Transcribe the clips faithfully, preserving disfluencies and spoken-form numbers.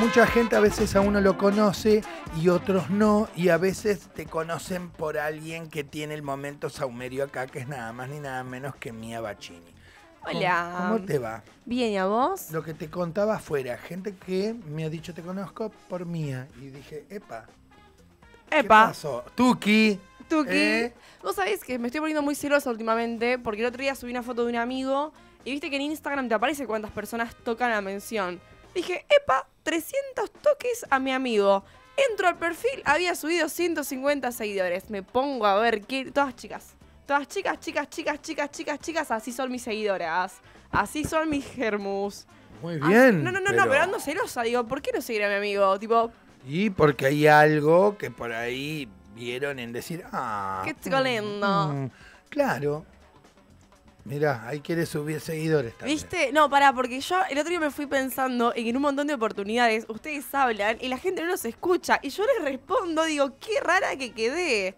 mucha gente a veces a uno lo conoce y otros no, y a veces te conocen por alguien que tiene el momento sahumerio acá, que es nada más ni nada menos que Mia Baccini. Hola. ¿Cómo, ¿Cómo te va? Bien, ¿y a vos? Lo que te contaba afuera, gente que me ha dicho te conozco por Mia, y dije, epa, epa. ¿Qué pasó? Tuki. Tuki. ¿Eh? Vos sabés que me estoy poniendo muy celosa últimamente, porque el otro día subí una foto de un amigo y viste que en Instagram te aparece cuántas personas tocan la mención. Dije, epa, trescientos toques a mi amigo. Entro al perfil, había subido ciento cincuenta seguidores. Me pongo a ver qué... Todas chicas. Todas chicas, chicas, chicas, chicas, chicas, chicas. Así son mis seguidoras. Así son mis germus. Muy bien. Así... No, no, no, pero... no, pero ando celosa. Digo, ¿por qué no seguir a mi amigo? Tipo... Y porque hay algo que por ahí vieron en decir... Ah, qué chico lindo. Mm, claro. Mirá, ahí quiere subir seguidores también. ¿Viste? No, pará, porque yo el otro día me fui pensando en un montón de oportunidades. Ustedes hablan y la gente no los escucha. Y yo les respondo, digo, qué rara que quedé.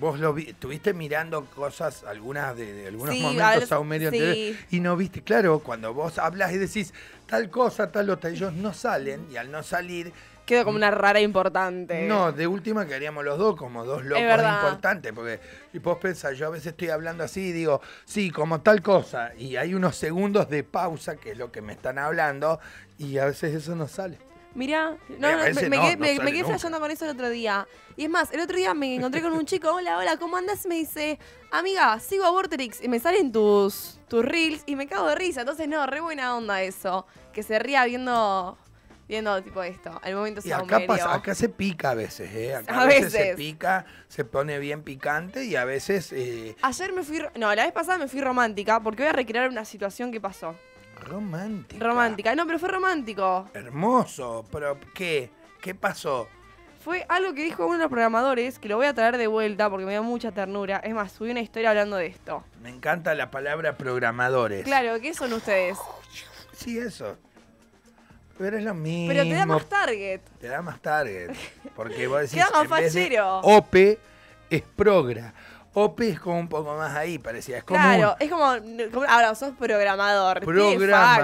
Vos lo vi, estuviste mirando cosas, algunas de, de algunos sí, momentos sahumerio sí. anteriores, y no viste, claro, cuando vos hablas y decís tal cosa, tal otra, ellos no salen, y al no salir... Queda como una rara importante. No, de última quedaríamos los dos como dos locos importantes, porque y vos pensás, yo a veces estoy hablando así y digo, sí, como tal cosa, y hay unos segundos de pausa, que es lo que me están hablando, y a veces eso no sale. Mirá, no, eh, no, me, me, no, quedé, no me, me quedé flasheando con eso el otro día. Y es más, el otro día me encontré con un chico, hola, hola, ¿cómo andás? Y me dice, amiga, sigo a Vorterix, y me salen tus, tus reels, y me cago de risa. Entonces, no, re buena onda eso, que se ría viendo... Viendo tipo esto, al momento se acá pasa, acá se pica a veces, ¿eh? Acá a veces. veces se pica, se pone bien picante y a veces... Eh... Ayer me fui... No, la vez pasada me fui romántica porque voy a recrear una situación que pasó. ¿Romántica? Romántica. No, pero fue romántico. Hermoso. ¿Pero qué? ¿Qué pasó? Fue algo que dijo uno de los programadores, que lo voy a traer de vuelta porque me dio mucha ternura. Es más, subí una historia hablando de esto. Me encanta la palabra programadores. Claro, ¿qué son ustedes? Sí, eso. Pero es lo mismo. Pero te da más target. Te da más target. Porque vos decís, en vez de O P es progra. O P es como un poco más ahí, parecía. Es como claro, un... es como, como... Ahora, sos programador. Programa.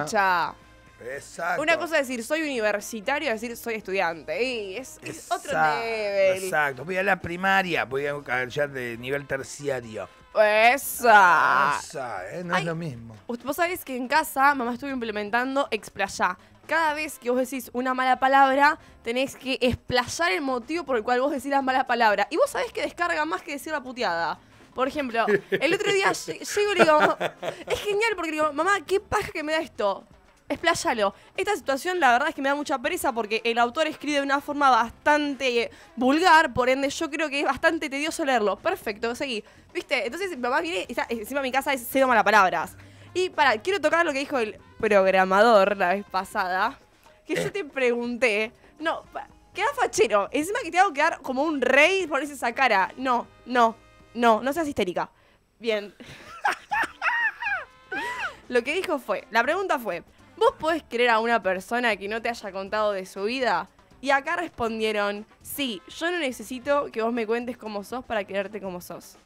Tienes facha. Exacto. Una cosa es decir, soy universitario, es decir, soy estudiante. Y es, es otro nivel. Exacto. Voy a la primaria, voy a ya de nivel terciario. Esa. Esa, ¿eh? No Ay, es lo mismo. Vos sabés que en casa mamá estuvo implementando explayá. Cada vez que vos decís una mala palabra, tenés que explayar el motivo por el cual vos decís la mala palabra. Y vos sabés que descarga más que decir la puteada. Por ejemplo, el otro día llego y le digo, es genial porque le digo, mamá, qué paja que me da esto. Expláyalo. Esta situación la verdad es que me da mucha pereza porque el autor escribe de una forma bastante vulgar, por ende yo creo que es bastante tedioso leerlo. Perfecto, seguí. ¿Viste? Entonces mi mamá viene y está encima de mi casa es cero malas palabras. Y para, quiero tocar lo que dijo el programador la vez pasada, que eh. yo te pregunté, no, queda fachero, encima que te hago quedar como un rey por esa cara. No, no, no, no seas histérica. Bien. Lo que dijo fue, la pregunta fue, ¿vos podés querer a una persona que no te haya contado de su vida? Y acá respondieron, sí, yo no necesito que vos me cuentes cómo sos para quererte como sos.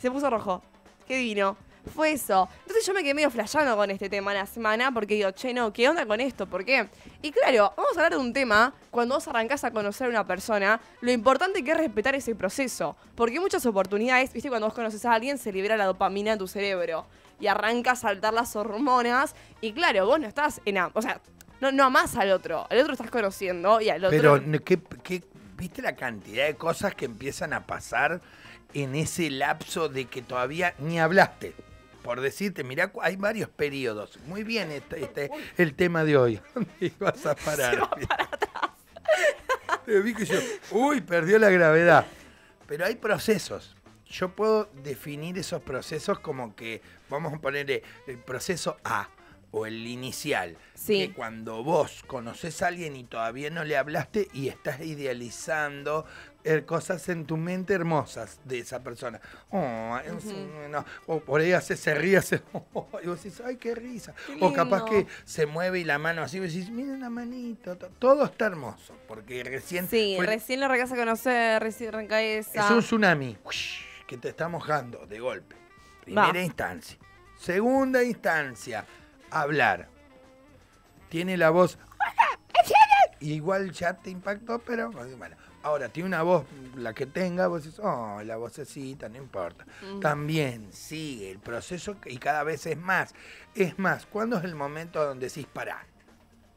Se puso rojo. Qué divino. Fue eso. Entonces yo me quedé medio flasheando con este tema la semana porque digo, che, no, ¿qué onda con esto? ¿Por qué? Y claro, vamos a hablar de un tema, cuando vos arrancás a conocer a una persona, lo importante que es respetar ese proceso. Porque hay muchas oportunidades, viste, cuando vos conoces a alguien se libera la dopamina en tu cerebro y arranca a saltar las hormonas y claro, vos no estás en... O sea, no, no amás al otro, al otro estás conociendo y al otro... Pero, ¿qué, qué, viste la cantidad de cosas que empiezan a pasar en ese lapso de que todavía ni hablaste? Por decirte, mirá, hay varios periodos. Muy bien este, este el tema de hoy. ¿Dónde vas a parar? Se va para atrás. Te vi que yo, uy, perdió la gravedad. Pero hay procesos. Yo puedo definir esos procesos como que, vamos a ponerle el proceso A o el inicial. Sí. Que cuando vos conocés a alguien y todavía no le hablaste y estás idealizando cosas en tu mente hermosas de esa persona. Oh, es, uh-huh. no. O por ahí hace, se ríe, hace, oh, y vos decís, ay, qué risa. Qué o capaz que se mueve y la mano así, y vos decís, mira la manito. Todo está hermoso, porque recién... Sí, fue... recién lo arrancás a conocer, recién arrancás a... Es un tsunami que te está mojando de golpe. Primera Va. instancia. Segunda instancia, hablar. Tiene la voz... Igual ya te impactó, pero bueno. Ahora, tiene una voz, la que tenga, vos decís, oh, la vocecita, no importa. Uh-huh. También sigue el proceso y cada vez es más. Es más, ¿cuándo es el momento donde decís pará?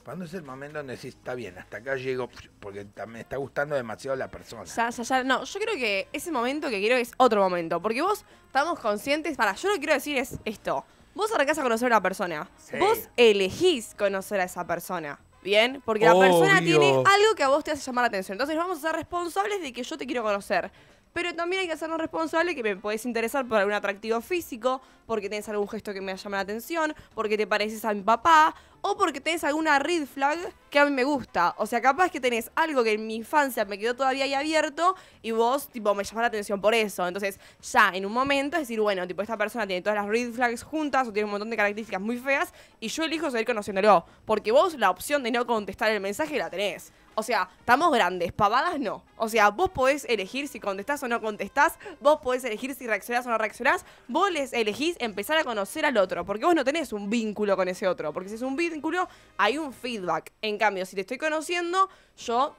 ¿Cuándo es el momento donde decís, está bien, hasta acá llego, porque me está gustando demasiado la persona? Ya, ya, ya. No, yo creo que ese momento que quiero es otro momento. Porque vos estamos conscientes, pará, yo lo que quiero decir es esto. Vos arrancás a conocer a una persona. Sí. Vos elegís conocer a esa persona. Bien, porque obvio, la persona tiene algo que a vos te hace llamar la atención. Entonces vamos a ser responsables de que yo te quiero conocer. Pero también hay que hacernos responsables que me podés interesar por algún atractivo físico, porque tenés algún gesto que me llama la atención, porque te pareces a mi papá, o porque tenés alguna red flag que a mí me gusta. O sea, capaz que tenés algo que en mi infancia me quedó todavía ahí abierto y vos, tipo, me llamás la atención por eso. Entonces, ya en un momento es decir, bueno, tipo, esta persona tiene todas las red flags juntas o tiene un montón de características muy feas y yo elijo seguir conociéndolo. Porque vos la opción de no contestar el mensaje la tenés. O sea, estamos grandes, pavadas no. O sea, vos podés elegir si contestás o no contestás, vos podés elegir si reaccionás o no reaccionás, vos les elegís empezar a conocer al otro, porque vos no tenés un vínculo con ese otro, porque si es un vínculo, hay un feedback. En cambio, si te estoy conociendo, yo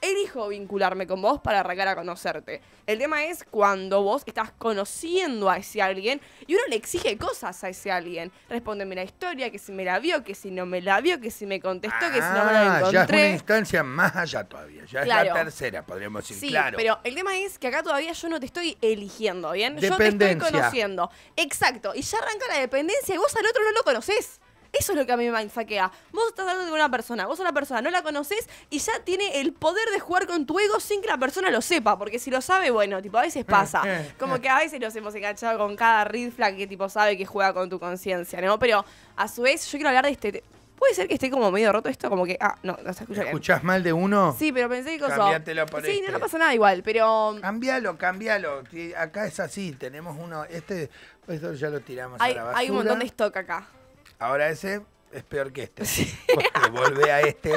elijo vincularme con vos para arrancar a conocerte. El tema es cuando vos estás conociendo a ese alguien y uno le exige cosas a ese alguien. Respóndeme la historia, que si me la vio, que si no me la vio, que si me contestó, ah, que si no me la encontré. Ya es una instancia más allá todavía. Ya claro. Es la tercera, podríamos decir. Sí, claro. Pero el tema es que acá todavía yo no te estoy eligiendo, ¿bien? Yo te estoy conociendo. Exacto. Y ya arranca la dependencia y vos al otro no lo conocés. Eso es lo que a mí me mindfuckea. Vos estás hablando con una persona, vos a la persona no la conocés y ya tiene el poder de jugar con tu ego sin que la persona lo sepa. Porque si lo sabe, bueno, tipo, a veces pasa. Como que a veces nos hemos enganchado con cada red flag que tipo sabe que juega con tu conciencia, ¿no? Pero a su vez, yo quiero hablar de este. ¿Puede ser que esté como medio roto esto? Como que, ah, no, no se escucha bien. ¿Escuchás mal de uno? Sí, pero pensé que cosa. Cambiátelo por sí, este. No, no pasa nada igual, pero... Cámbialo, cámbialo. Acá es así, tenemos uno... Este, esto ya lo tiramos hay, a la basura. Hay un montón de stock acá. Ahora ese es peor que este. Sí. Porque volvé a este.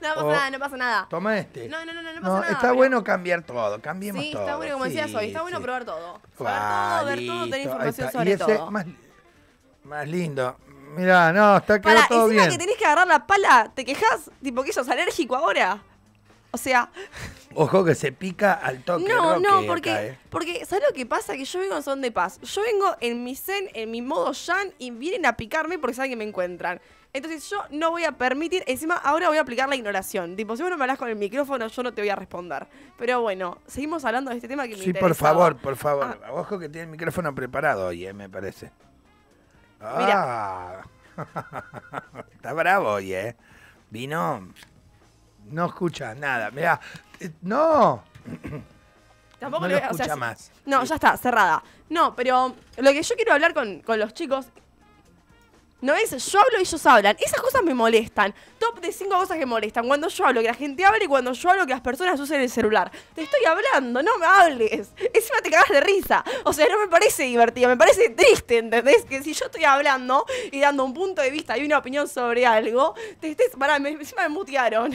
No pasa nada, no pasa nada. Toma este. No, no, no, no, no pasa no, nada. Está pero... bueno cambiar todo, cambiemos sí, todo. Sí, está bueno, como decías hoy, está bueno sí. probar todo. Saber ah, todo, ver listo. Todo, tener información sobre y ese, todo. Más, más lindo. Mirá, no, está quedó para, todo encima bien. Encima que tenés que agarrar la pala, ¿te quejas? Tipo que sos alérgico ahora. O sea... Ojo que se pica al toque. No, no, porque, acá, ¿eh? Porque ¿sabes lo que pasa? Que yo vengo en son de paz. Yo vengo en mi zen, en mi modo yan, y vienen a picarme porque saben que me encuentran. Entonces yo no voy a permitir, encima ahora voy a aplicar la ignoración. Tipo, si vos no me hablas con el micrófono, yo no te voy a responder. Pero bueno, seguimos hablando de este tema que me sí, interesa. Sí, por favor, por favor. Ah. Ojo que tiene el micrófono preparado hoy, eh, me parece. Ah. Mirá. Está bravo hoy, eh. Vino... No escucha nada, mirá. Eh, ¡No! Tampoco no lo escucha o sea, más. No, sí. Ya está, cerrada. No, pero lo que yo quiero hablar con, con los chicos no es yo hablo y ellos hablan. Esas cosas me molestan. Top de cinco cosas que molestan. Cuando yo hablo, que la gente hable y cuando yo hablo, que las personas usen el celular. Te estoy hablando, no me hables. Encima te cagas de risa. O sea, no me parece divertido, me parece triste, ¿entendés? Que si yo estoy hablando y dando un punto de vista y una opinión sobre algo, te estés... Pará, me, encima me mutearon.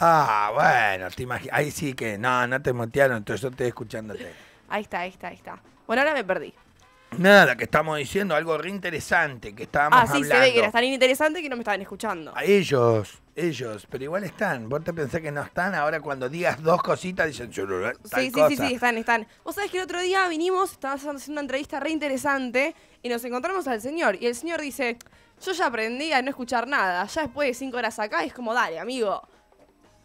Ah, bueno, te imaginas. Ahí sí que no, no te mutearon, entonces yo estoy escuchándote. Ahí está, ahí está, ahí está. Bueno, ahora me perdí. Nada, que estamos diciendo algo re interesante que estábamos hablando. Ah, sí, hablando. Se ve que era tan interesante que no me estaban escuchando. A ellos, ellos, pero igual están. Vos te pensás que no están, ahora cuando digas dos cositas dicen... Tal sí, sí, cosa. sí, sí, están, están. Vos sabés que el otro día vinimos, estábamos haciendo una entrevista re interesante y nos encontramos al señor. Y el señor dice, yo ya aprendí a no escuchar nada. Ya después de cinco horas acá es como, dale, amigo...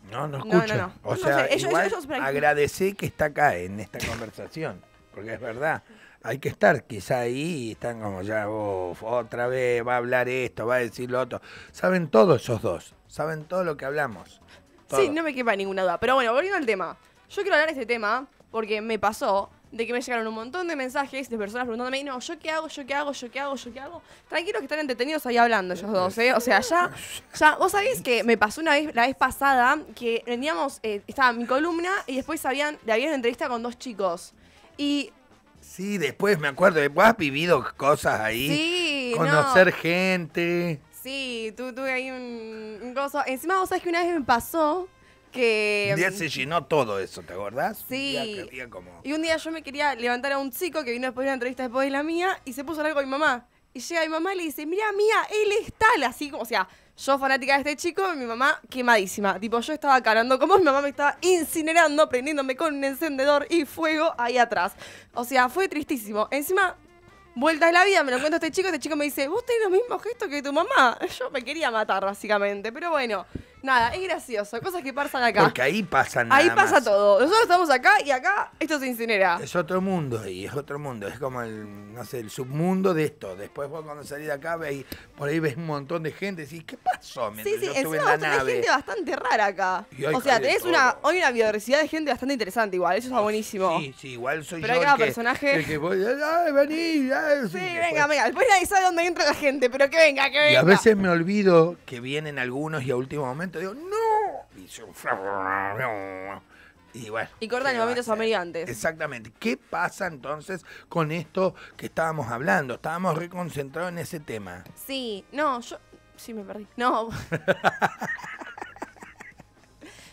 No, no escucho. No, no, no. O sea, no sé. ellos, igual ellos, ellos... agradecí que está acá en esta conversación, porque es verdad, hay que estar quizá ahí y están como ya, oh, otra vez va a hablar esto, va a decir lo otro. Saben todo esos dos, saben todo lo que hablamos. Todo. Sí, no me quepa ninguna duda. Pero bueno, volviendo al tema, yo quiero hablar de este tema porque me pasó de que me llegaron un montón de mensajes de personas preguntándome, no, ¿yo qué hago? ¿Yo qué hago? ¿Yo qué hago? ¿Yo qué hago? Tranquilos que están entretenidos ahí hablando ellos dos, ¿eh? O sea, ya, ya vos sabés que me pasó una vez, la vez pasada, que teníamos, eh, estaba mi columna y después habían, había una entrevista con dos chicos. Y... Sí, después me acuerdo, vos has vivido cosas ahí. Sí, conocer no. gente. Sí, tú tuve ahí un, un gozo. Encima vos sabés que una vez me pasó... Que... Un día se llenó todo eso, ¿te acordás? Sí. Un día, un día como... Y un día yo me quería levantar a un chico que vino después de una entrevista después de la mía y se puso a hablar con mi mamá. Y llega mi mamá y le dice, mirá, Mía, él es tal, así como, o sea, yo fanática de este chico, mi mamá quemadísima. Tipo, yo estaba carando como mi mamá me estaba incinerando, prendiéndome con un encendedor y fuego ahí atrás. O sea, fue tristísimo. Encima, vuelta de la vida, me lo cuento a este chico, este chico me dice, vos tenés los mismos gestos que tu mamá. Yo me quería matar, básicamente, pero bueno... Nada, es gracioso, cosas que pasan acá. Porque ahí pasan nada Ahí pasa más. todo. Nosotros estamos acá y acá esto se incinera. Es otro mundo y es otro mundo. Es como el, no sé, el submundo de esto. Después vos cuando salís de acá, ves, por ahí ves un montón de gente y decís, ¿qué pasó? Mientras sí, sí, yo estuve en la nave. Hay gente bastante rara acá. O sea, tenés una, hoy una biodiversidad de gente bastante interesante igual. Eso está buenísimo. Sí, sí, igual soy pero yo hay cada el que, personaje... El que voy, ay, vení, ay, sí, sí, venga, venga. Después nadie sabe dónde entra la gente, pero que venga, que venga. Y a veces me olvido que vienen algunos y a último momento digo, ¡no! Y, yo, y bueno. Y cortan el momento Sahumerio antes. Exactamente. ¿Qué pasa entonces con esto que estábamos hablando? Estábamos reconcentrados en ese tema. Sí, no, yo... Sí, me perdí. No.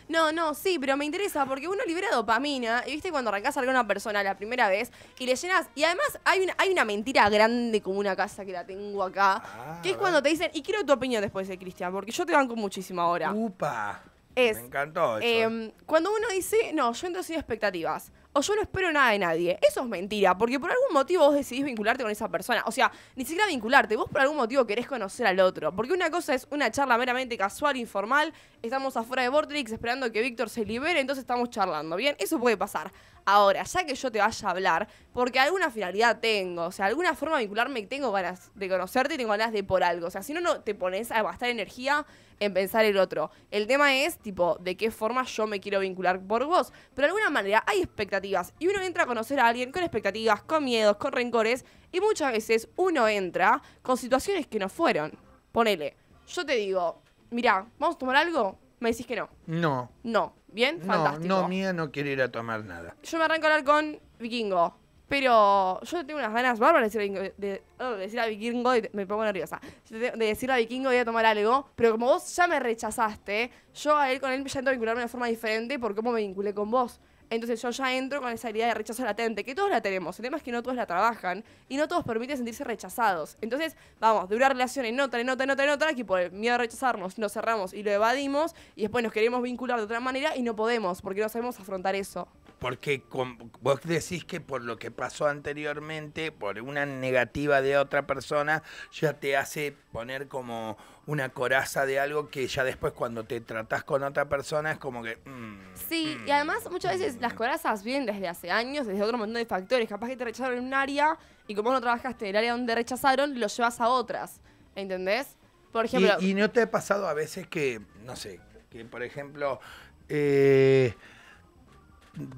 No, no, sí, pero me interesa porque uno libera dopamina y viste cuando arrancás a alguna persona la primera vez y le llenas. Y además hay una, hay una mentira grande como una casa que la tengo acá, ah, que es cuando te dicen, y quiero tu opinión después de Cristian, porque yo te banco muchísimo ahora. ¡Upa! Es, me encantó eso. Eh, cuando uno dice, no, yo entro sin expectativas, o yo no espero nada de nadie, eso es mentira, porque por algún motivo vos decidís vincularte con esa persona. O sea, ni siquiera vincularte, vos por algún motivo querés conocer al otro. Porque una cosa es una charla meramente casual, informal, estamos afuera de Vorterix esperando que Víctor se libere, entonces estamos charlando, ¿bien? Eso puede pasar. Ahora, ya que yo te vaya a hablar, porque alguna finalidad tengo, o sea, alguna forma de vincularme, tengo ganas de conocerte y tengo ganas de por algo. O sea, si no, no te pones a gastar energía en pensar el otro. El tema es, tipo, de qué forma yo me quiero vincular por vos. Pero de alguna manera hay expectativas. Y uno entra a conocer a alguien con expectativas, con miedos, con rencores. Y muchas veces uno entra con situaciones que no fueron. Ponele, yo te digo, mirá, ¿vamos a tomar algo? Me decís que no. No. No. ¿Bien? No, fantástico. No, Mía no quiere ir a tomar nada. Yo me arranco a hablar con Vikingo, pero yo tengo unas ganas bárbaras de decir, de, de decir a Vikingo, de, me pongo nerviosa, de decir a Vikingo voy a tomar algo, pero como vos ya me rechazaste, yo a él con él ya entro a vincularme de una forma diferente por cómo me vinculé con vos. Entonces yo ya entro con esa idea de rechazo latente, que todos la tenemos, el tema es que no todos la trabajan y no todos permiten sentirse rechazados. Entonces, vamos, de una relación en otra, en otra, en otra, en otra, que por el miedo a rechazarnos nos cerramos y lo evadimos y después nos queremos vincular de otra manera y no podemos, porque no sabemos afrontar eso. Porque con, vos decís que por lo que pasó anteriormente, por una negativa de otra persona, ya te hace poner como una coraza de algo que ya después cuando te tratás con otra persona es como que... Mm, sí, mm, y además muchas veces mm. las corazas vienen desde hace años, desde otro montón de factores. Capaz que te rechazaron en un área y como no trabajaste en el área donde rechazaron, lo llevas a otras, ¿entendés? Por ejemplo... ¿Y, y no te ha pasado a veces que, no sé, que por ejemplo... Eh,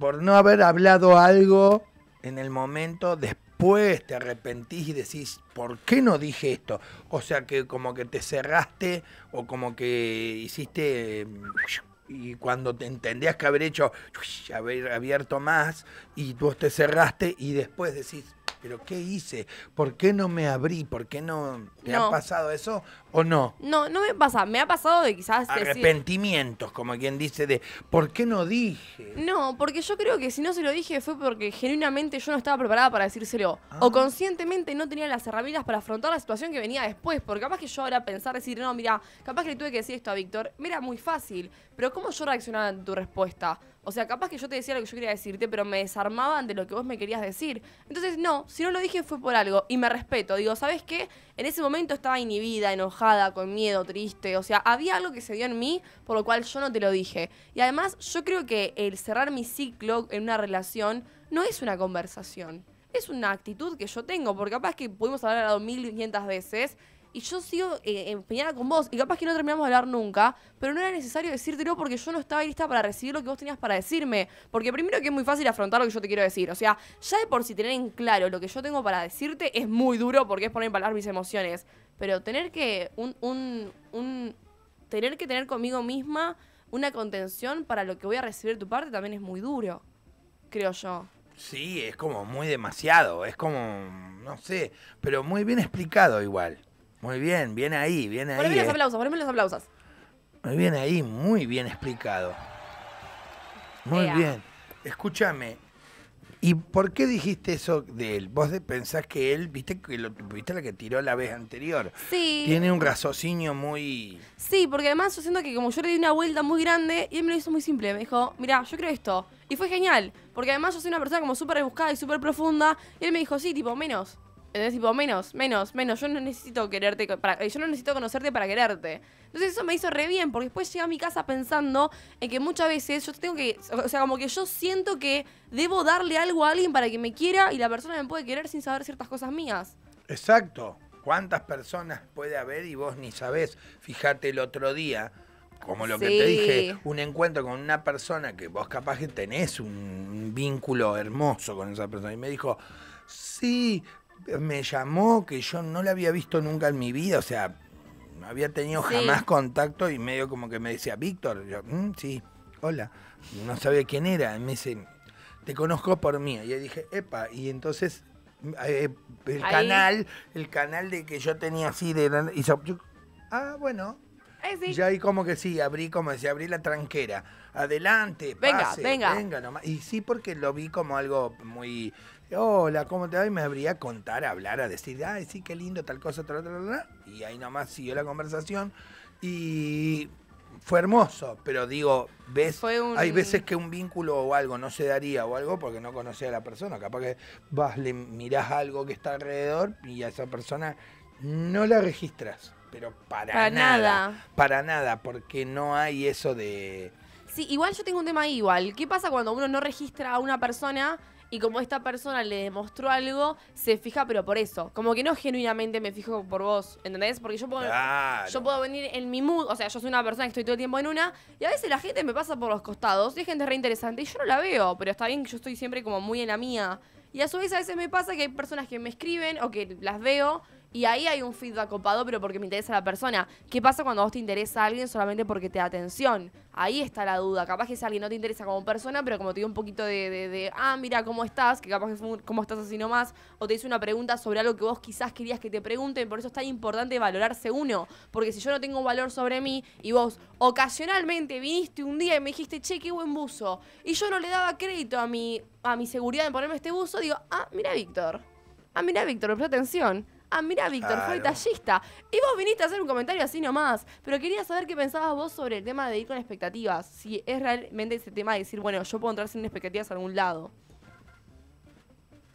por no haber hablado algo en el momento, después te arrepentís y decís, ¿por qué no dije esto? O sea, que como que te cerraste o como que hiciste... Y cuando te entendías que haber hecho, haber abierto más y vos te cerraste y después decís, ¿pero qué hice? ¿Por qué no me abrí? ¿Por qué no? ¿Te no. ha pasado eso o no? No, no me pasa. Me ha pasado de quizás... Arrepentimientos, decir... como quien dice de, ¿por qué no dije? No, porque yo creo que si no se lo dije fue porque genuinamente yo no estaba preparada para decírselo. Ah. O conscientemente no tenía las herramientas para afrontar la situación que venía después. Porque capaz que yo ahora pensar, decir, no, mira, capaz que le tuve que decir esto a Víctor, me era muy fácil. Pero ¿cómo yo reaccionaba ante tu respuesta? O sea, capaz que yo te decía lo que yo quería decirte, pero me desarmaban de lo que vos me querías decir. Entonces, no, si no lo dije fue por algo. Y me respeto. Digo, ¿sabes qué? En ese momento estaba inhibida, enojada, con miedo, triste. O sea, había algo que se dio en mí, por lo cual yo no te lo dije. Y además, yo creo que el cerrar mi ciclo en una relación no es una conversación. Es una actitud que yo tengo, porque capaz que pudimos haber hablado mil quinientas veces... Y yo sigo eh, empeñada con vos. Y capaz que no terminamos de hablar nunca. Pero no era necesario decírtelo porque yo no estaba lista para recibir lo que vos tenías para decirme. Porque primero que es muy fácil afrontar lo que yo te quiero decir. O sea, ya de por sí tener en claro lo que yo tengo para decirte es muy duro porque es poner en palabras mis emociones. Pero tener que un, un, un, tener que tener conmigo misma una contención para lo que voy a recibir de tu parte también es muy duro, creo yo. Sí, es como muy demasiado. Es como, no sé, pero muy bien explicado igual. Muy bien, bien ahí, bien ahí. Poneme los aplausos, poneme los aplausos. Muy bien ahí, muy bien explicado. Muy Ea. bien. Escúchame, ¿Y por qué dijiste eso de él? Vos pensás que él, viste que lo, viste la que tiró la vez anterior. Sí. Tiene un raciocinio muy... Sí, porque además yo siento que como yo le di una vuelta muy grande, y él me lo hizo muy simple. Me dijo, mirá, yo creo esto. Y fue genial, porque además yo soy una persona como súper rebuscada y súper profunda. Y él me dijo, sí, tipo, menos. Entonces, tipo, menos, menos, menos. Yo no necesito quererte para, yo no necesito conocerte para quererte. Entonces eso me hizo re bien, porque después llegué a mi casa pensando en que muchas veces yo tengo que... O sea, como que yo siento que debo darle algo a alguien para que me quiera y la persona me puede querer sin saber ciertas cosas mías. Exacto. ¿Cuántas personas puede haber y vos ni sabés? Fíjate el otro día, como lo sí. que te dije, un encuentro con una persona que vos capaz que tenés un vínculo hermoso con esa persona. Y me dijo, sí, me llamó que yo no la había visto nunca en mi vida, o sea... No había tenido sí. jamás contacto y medio como que me decía, Víctor, yo, mm, sí, hola, no sabía quién era, y me dice, te conozco por mí, y yo dije, epa, y entonces eh, el Ahí. canal, el canal de que yo tenía así, de y so, yo, ah, bueno, eh, sí. ya ahí como que sí, abrí, como decía, abrí la tranquera, adelante, pase, venga, venga, venga nomás, y sí porque lo vi como algo muy, hola, ¿cómo te va? Y me habría a contar, a hablar, a decir, ay, sí, qué lindo, tal cosa, tal, tal, tal, tal. Y ahí nomás siguió la conversación y fue hermoso, pero digo, ves, un... hay veces que un vínculo o algo no se daría o algo porque no conocía a la persona. Capaz que vas, le mirás algo que está alrededor y a esa persona no la registras, pero para, para nada, nada. Para nada, porque no hay eso de... Sí, igual yo tengo un tema ahí igual. ¿Qué pasa cuando uno no registra a una persona... Y como esta persona le demostró algo, se fija, pero por eso. Como que no genuinamente me fijo por vos, ¿entendés? Porque yo puedo, claro. yo puedo venir en mi mood, o sea, yo soy una persona que estoy todo el tiempo en una, y a veces la gente me pasa por los costados, y hay gente re interesante, y yo no la veo, pero está bien que yo estoy siempre como muy en la mía. Y a su vez a veces me pasa que hay personas que me escriben, o que las veo, y ahí hay un feedback copado, pero porque me interesa la persona. ¿Qué pasa cuando a vos te interesa a alguien solamente porque te da atención? Ahí está la duda. Capaz que si alguien no te interesa como persona, pero como te dio un poquito de, de, de ah, mira, ¿cómo estás? Que capaz que fue un, ¿cómo estás así nomás? O te hizo una pregunta sobre algo que vos quizás querías que te pregunten. Por eso es tan importante valorarse uno. Porque si yo no tengo valor sobre mí y vos ocasionalmente viniste un día y me dijiste, che, qué buen buzo. Y yo no le daba crédito a mi, a mi seguridad en ponerme este buzo. Digo, ah, mira, Víctor. Ah, mira, Víctor, me prestó atención. Ah, mira, Víctor, claro. fue tallista. Y vos viniste a hacer un comentario así nomás. Pero quería saber qué pensabas vos sobre el tema de ir con expectativas. Si es realmente ese tema de decir, bueno, yo puedo entrar sin expectativas a algún lado.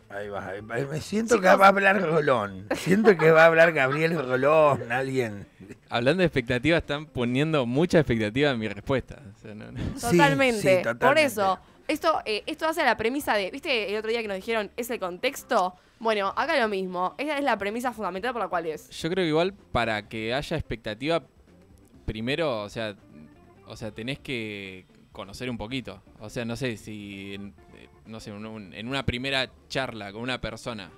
Ahí va, ahí va. Me siento Chicos. que va a hablar Rolón. Siento que va a hablar Gabriel Rolón, alguien. Hablando de expectativas, están poniendo mucha expectativa en mi respuesta. O sea, no, no. Totalmente. Sí, sí, totalmente. Por eso... Esto, eh, esto hace la premisa de, ¿viste el otro día que nos dijeron es el contexto? Bueno, acá lo mismo. Esa es la premisa fundamental por la cual es. Yo creo que igual para que haya expectativa, primero, o sea, o sea, tenés que conocer un poquito. O sea, no sé si, no sé, un, un, en una primera charla con una persona,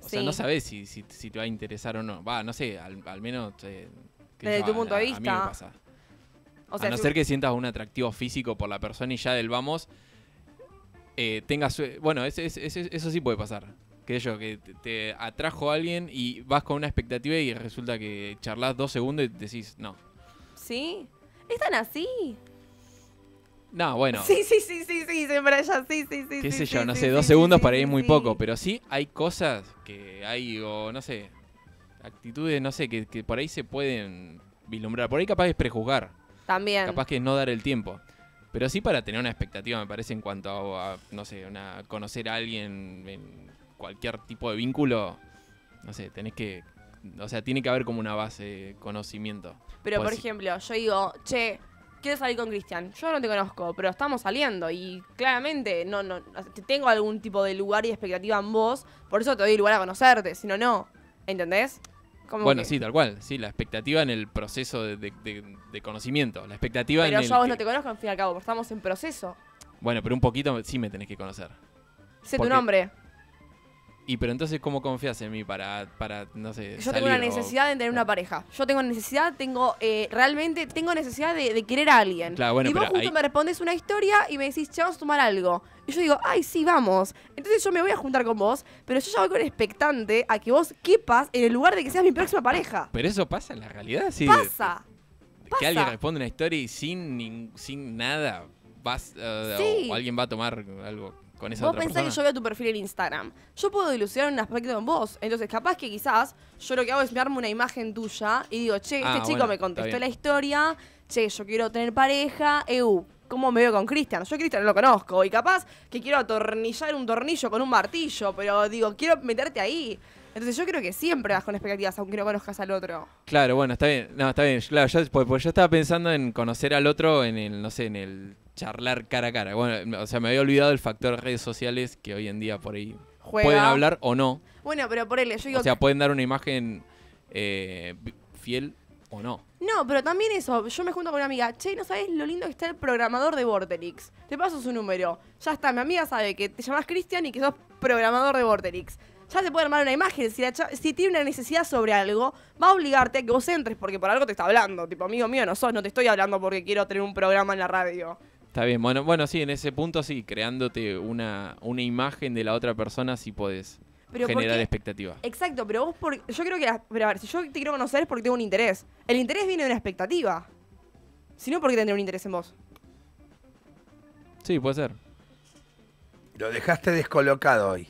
o sí. sea, no sabés si, si, si te va a interesar o no. Va, no sé, al, al menos... Eh, Desde yo, tu a, punto a, de vista. A mí me pasa. O sea, a no ser que sientas un atractivo físico por la persona y ya del vamos, eh, tengas... Bueno, es, es, es, eso sí puede pasar. Que yo, que te, te atrajo a alguien y vas con una expectativa y resulta que charlas dos segundos y decís no. ¿Sí? ¿Están así? No, bueno. Sí, sí, sí, sí, sí, siempre allá, sí, sí, sí. Qué sí, sé sí, yo, no sí, sé, sí, dos sí, segundos sí, para ir muy sí. poco, pero sí hay cosas que hay, o no sé, actitudes, no sé, que, que por ahí se pueden vislumbrar. Por ahí capaz es prejuzgar. También. Capaz que es no dar el tiempo. Pero sí para tener una expectativa, me parece, en cuanto a, a no sé, una, conocer a alguien en cualquier tipo de vínculo. No sé, tenés que... O sea, tiene que haber como una base de conocimiento. Pero, Podés por decir, ejemplo, yo digo, che, quiero salir con Cristian. Yo no te conozco, pero estamos saliendo. Y claramente no, no tengo algún tipo de lugar y expectativa en vos. Por eso te doy lugar a conocerte, si no, no. ¿Entendés? Como bueno, que... sí, tal cual. Sí, la expectativa en el proceso de, de, de, de conocimiento. La expectativa pero en yo el a vos que... no te conozco, al fin y al cabo, porque estamos en proceso. Bueno, pero un poquito sí me tenés que conocer. Sé porque... tu nombre. Y pero entonces, ¿cómo confías en mí para, para no sé, Yo salir tengo una necesidad o... de tener una pareja. Yo tengo necesidad, tengo, eh, realmente, tengo necesidad de, de querer a alguien. Claro, bueno, y vos pero justo ahí... me respondes una historia y me decís, che, vamos a tomar algo. Y yo digo, ay, sí, vamos. Entonces yo me voy a juntar con vos, pero yo ya voy con expectante a que vos quepas en el lugar de que seas mi próxima pareja. Pero eso pasa en la realidad, sí. Pasa. Que pasa. Alguien responde una historia y sin, sin nada vas, uh, sí. o alguien va a tomar algo... con esa vos otra persona. Vos pensás que yo veo tu perfil en Instagram. Yo puedo dilucidar un aspecto en vos. Entonces, capaz que quizás yo lo que hago es me armo una imagen tuya y digo, che, ah, este chico bueno, me contestó la historia, che, yo quiero tener pareja, eu, ¿cómo me veo con Cristian? Yo a Cristian no lo conozco y capaz que quiero atornillar un tornillo con un martillo, pero digo, quiero meterte ahí. Entonces yo creo que siempre vas con expectativas, aunque no conozcas al otro. Claro, bueno, está bien. No, está bien. Claro, yo, pues, pues yo estaba pensando en conocer al otro en el, no sé, en el charlar cara a cara. Bueno, o sea, me había olvidado el factor redes sociales que hoy en día por ahí juega. Pueden hablar o no. Bueno, pero por él, yo digo... O sea, que... pueden dar una imagen eh, fiel o no. No, pero también eso. Yo me junto con una amiga. Che, ¿no sabés lo lindo que está el programador de Vorterix? Te paso su número. Ya está, mi amiga sabe que te llamás Cristian y que sos programador de Vorterix. Ya se puede armar una imagen. Si, la si tiene una necesidad sobre algo, va a obligarte a que vos entres porque por algo te está hablando. Tipo, amigo mío, no sos, no te estoy hablando porque quiero tener un programa en la radio. Está bien, bueno, bueno sí, en ese punto sí, creándote una, una imagen de la otra persona sí podés pero generar porque, expectativa. Exacto, pero vos, por, yo creo que, la, pero a ver, si yo te quiero conocer es porque tengo un interés. El interés viene de una expectativa. Si no, ¿por qué tendría un interés en vos? Sí, puede ser. Lo dejaste descolocado hoy.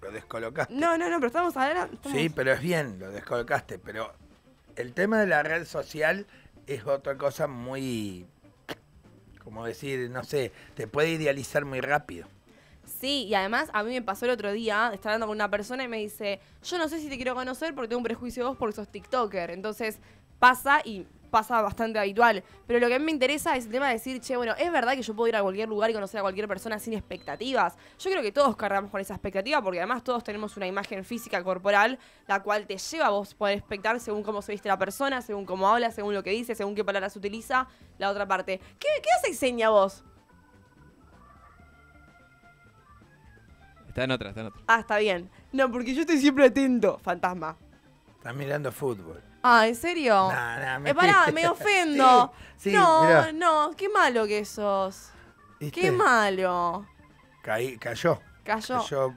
Lo descolocaste. No, no, no, pero estamos ahora. Estamos... Sí, pero es bien, lo descolocaste. Pero el tema de la red social es otra cosa muy, como decir, no sé, te puede idealizar muy rápido. Sí, y además a mí me pasó el otro día, estaba hablando con una persona y me dice, yo no sé si te quiero conocer porque tengo un prejuicio de vos porque sos TikToker. Entonces pasa y pasa bastante habitual. Pero lo que a mí me interesa es el tema de decir, che, bueno, es verdad que yo puedo ir a cualquier lugar y conocer a cualquier persona sin expectativas. Yo creo que todos cargamos con esa expectativa porque además todos tenemos una imagen física corporal la cual te lleva a vos poder expectar según cómo se viste la persona, según cómo habla, según lo que dice, según qué palabras utiliza, la otra parte. ¿Qué, qué hace enseña vos? Está en otra, está en otra. Ah, está bien. No, porque yo estoy siempre atento, fantasma. Estás mirando fútbol. Ah, ¿en serio? No, no, me... Eh, pará, me ofendo. Sí, sí, no, mirá. No, qué malo que sos. ¿Viste? Qué malo. Caí, cayó. Cayó. Cayó.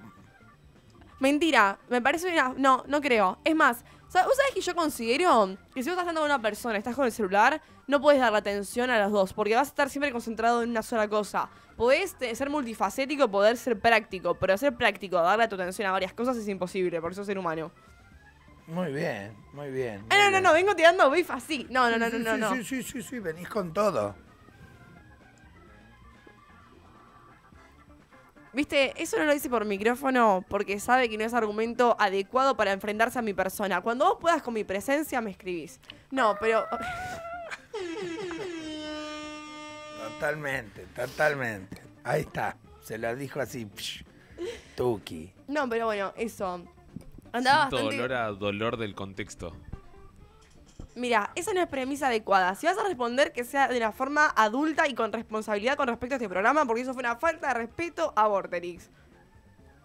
Mentira, me parece una... No, no creo. Es más, ¿sabes? ¿Vos sabés que yo considero que si vos estás hablando con una persona, estás con el celular, no podés dar la atención a las dos, porque vas a estar siempre concentrado en una sola cosa. Podés ser multifacético, poder ser práctico, pero ser práctico, darle tu atención a varias cosas es imposible, porque sos ser humano. Muy bien, muy bien. Muy ah, no, bien. no, no, vengo tirando bif así. No, no, no, no, no, no. Sí, sí, sí, sí, sí, venís con todo. Viste, eso no lo dice por micrófono porque sabe que no es argumento adecuado para enfrentarse a mi persona. Cuando vos puedas con mi presencia me escribís. No, pero... Totalmente, totalmente. Ahí está, se lo dijo así. Tuki. No, pero bueno, eso... Andaba Siento bastante... dolor a dolor del contexto. Mira, esa no es premisa adecuada. Si vas a responder, que sea de una forma adulta y con responsabilidad con respecto a este programa, porque eso fue una falta de respeto a Vorterix.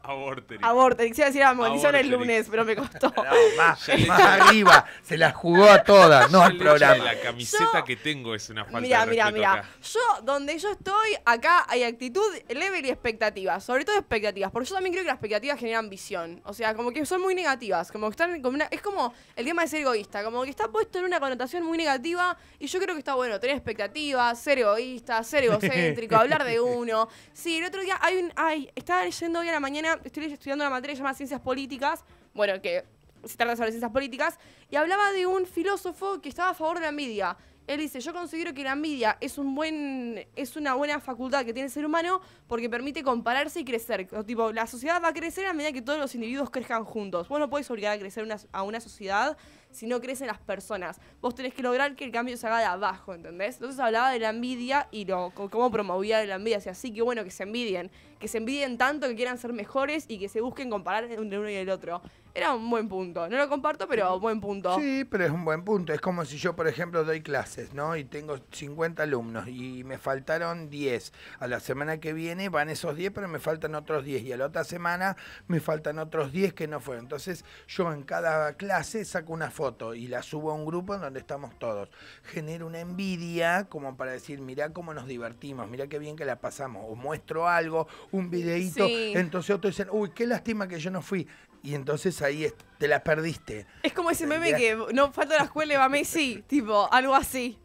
A Vorterix. A Vorterix. Iba a decir a maldición el lunes, pero me costó. No, más, más arriba. Se la jugó a todas, no al programa. La camiseta yo... que tengo es una falta mirá, de respeto. Mira, mira, mira. Yo, donde yo estoy, acá hay actitud, level y expectativas. Sobre todo expectativas. Porque yo también creo que las expectativas generan visión. O sea, como que son muy negativas. Como que están como una... Es como el tema de ser egoísta. Como que está puesto en una connotación muy negativa. Y yo creo que está bueno tener expectativas, ser egoísta, ser egocéntrico, hablar de uno. Sí, el otro día hay un... Ay, estaba leyendo hoy a la mañana. Estoy estudiando una materia que se llama Ciencias Políticas, bueno, que se trata sobre ciencias políticas, y hablaba de un filósofo que estaba a favor de la envidia. Él dice, yo considero que la envidia es un buen es una buena facultad que tiene el ser humano porque permite compararse y crecer. Tipo, la sociedad va a crecer a medida que todos los individuos crezcan juntos. Vos no podés obligar a crecer una, a una sociedad si no crecen las personas. Vos tenés que lograr que el cambio se haga de abajo, ¿entendés? Entonces hablaba de la envidia y lo, cómo promovía la envidia. O sea, así que bueno, que se envidien. Que se envidien tanto que quieran ser mejores y que se busquen comparar entre uno y el otro. Era un buen punto. No lo comparto, pero buen punto. Sí, pero es un buen punto. Es como si yo, por ejemplo, doy clases, ¿no? Y tengo cincuenta alumnos y me faltaron diez. A la semana que viene van esos diez, pero me faltan otros diez. Y a la otra semana me faltan otros diez que no fueron. Entonces, yo en cada clase saco una foto y la subo a un grupo en donde estamos todos. Genero una envidia como para decir, mirá cómo nos divertimos, mirá qué bien que la pasamos. O muestro algo, un videíto. Sí. Entonces otros dicen, uy, qué lástima que yo no fui. Y entonces ahí te la perdiste. Es como ese meme que no falta a la escuela y va Messi, tipo, algo así.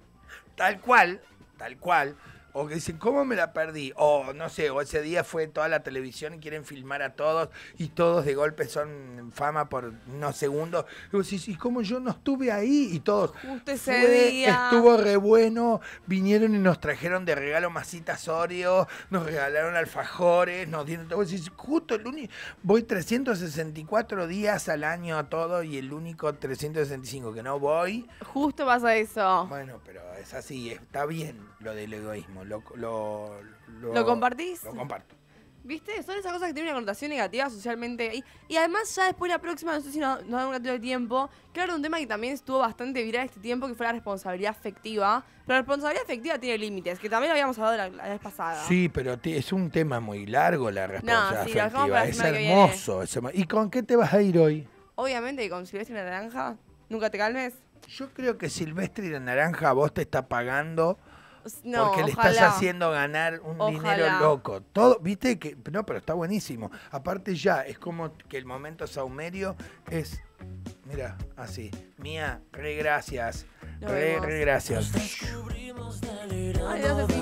Tal cual, tal cual. O que dicen, ¿cómo me la perdí? O no sé, o ese día fue toda la televisión y quieren filmar a todos y todos de golpe son fama por unos segundos. Y vos decís, ¿y cómo yo no estuve ahí? Y todos, justo ese fue, día. Estuvo re bueno, vinieron y nos trajeron de regalo masitas Oreo, nos regalaron alfajores, nos dieron todo. Vos decís, justo el único, voy trescientos sesenta y cuatro días al año a todo y el único trescientos sesenta y cinco que no voy. Justo pasa eso. Bueno, pero es así, está bien lo del egoísmo. Lo, lo, lo, ¿Lo compartís? Lo comparto. ¿Viste? Son esas cosas que tienen una connotación negativa socialmente. Y, y además ya después la próxima, no sé si nos, nos da un ratito de tiempo, claro, un tema que también estuvo bastante viral este tiempo, que fue la responsabilidad afectiva. Pero la responsabilidad afectiva tiene límites, que también lo habíamos hablado la, la vez pasada. Sí, pero es un tema muy largo la responsabilidad no, sí, afectiva. Es hermoso. Es, ¿y con qué te vas a ir hoy? Obviamente con Silvestre y la Naranja. ¿Nunca te calmes? Yo creo que Silvestre y la Naranja a vos te está pagando... No, porque le ojalá. Estás haciendo ganar un ojalá. Dinero loco. Todo, viste que no, pero está buenísimo. Aparte ya, es como que el momento sahumerio es, mira, así. Mía, re gracias. Re, re gracias. Ay, no sé si